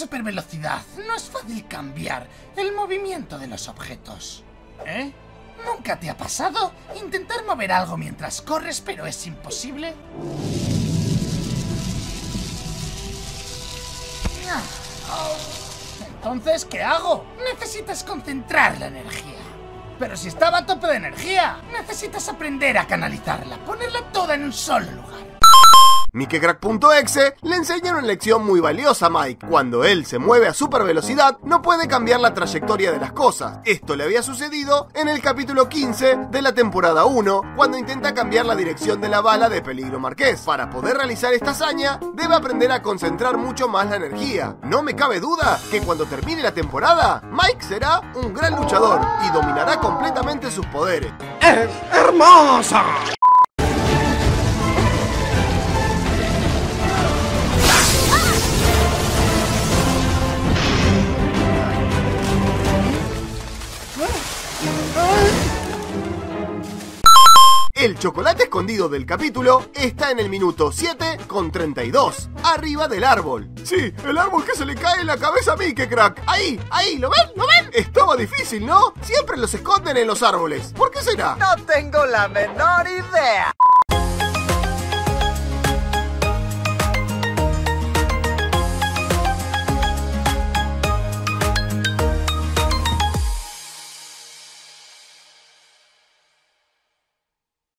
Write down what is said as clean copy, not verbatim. supervelocidad no es fácil cambiar el movimiento de los objetos. ¿Eh? ¿Nunca te ha pasado intentar mover algo mientras corres, pero es imposible? Entonces, ¿qué hago? Necesitas concentrar la energía. Pero si estaba a tope de energía, necesitas aprender a canalizarla, ponerla toda en un solo lugar. Mikecrack.exe le enseña una lección muy valiosa a Mike. Cuando él se mueve a super velocidad, no puede cambiar la trayectoria de las cosas. Esto le había sucedido en el capítulo 15 de la temporada 1, cuando intenta cambiar la dirección de la bala de Peligro Marqués. Para poder realizar esta hazaña, debe aprender a concentrar mucho más la energía. No me cabe duda que cuando termine la temporada, Mike será un gran luchador y dominará completamente sus poderes. ¡Es hermosa! El chocolate escondido del capítulo está en el minuto 7:32, arriba del árbol. Sí, el árbol que se le cae en la cabeza a Mikecrack. Ahí, ahí, ¿lo ven? ¿Lo ven? Estaba difícil, ¿no? Siempre los esconden en los árboles. ¿Por qué será? No tengo la menor idea.